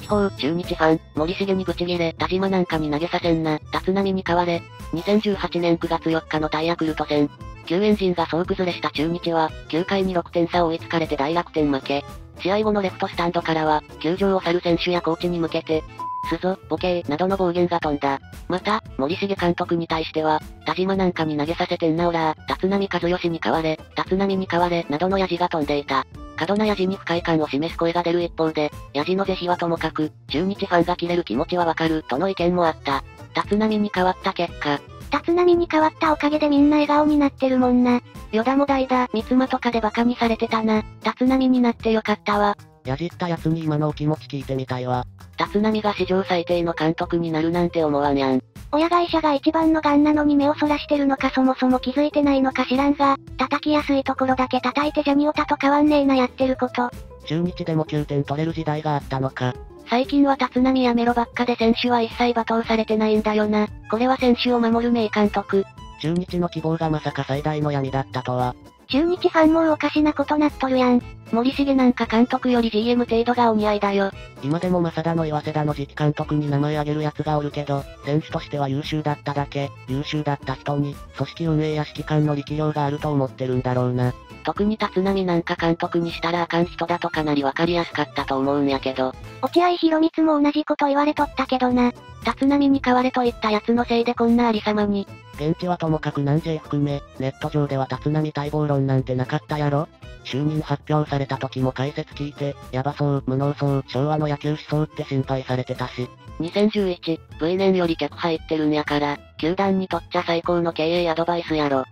地方、中日ファン、森重にブチギレ、田島なんかに投げさせんな、立浪に代われ。2018年9月4日の対ヤクルト戦。救援陣が総崩れした中日は、9回に6点差を追いつかれて大逆転負け。試合後のレフトスタンドからは、球場を去る選手やコーチに向けて、すぞ、ボケー、などの暴言が飛んだ。また、森重監督に対しては、田島なんかに投げさせてんなおらー、立浪和義に代われ、立浪に代われ、などのヤジが飛んでいた。過度なヤジに不快感を示す声が出る一方で、ヤジの是非はともかく、中日ファンが切れる気持ちはわかる、との意見もあった。立浪に変わった結果。立浪に変わったおかげでみんな笑顔になってるもんな。与田も代打、三つ間とかでバカにされてたな。立浪になってよかったわ。やじった奴に今のお気持ち聞いてみたいわ。立浪が史上最低の監督になるなんて思わにゃん。親会社が一番のガンなのに目をそらしてるのかそもそも気づいてないのか知らんが、叩きやすいところだけ叩いてジャニオタと変わんねえなやってること。中日でも9点取れる時代があったのか。最近は立浪やめろばっかで選手は一切罵倒されてないんだよな。これは選手を守る名監督。中日の希望がまさか最大の闇だったとは。中日ファンもうおかしなことなっとるやん。森重なんか監督より GM 程度がお似合いだよ。今でも正田の岩瀬田の次期監督に名前挙げる奴がおるけど、選手としては優秀だっただけ、優秀だった人に、組織運営や指揮官の力量があると思ってるんだろうな。特に立浪なんか監督にしたらあかん人だとかなりわかりやすかったと思うんやけど。落合博満も同じこと言われとったけどな。立浪に代われといった奴のせいでこんなありさまに。現地はともかく南 J 含め、ネット上では立浪待望論なんてなかったやろ。就任発表された時も解説聞いて、やばそう、無能そう、昭和の野球思想って心配されてたし。2011、V 年より客入ってるんやから、球団にとっちゃ最高の経営アドバイスやろ。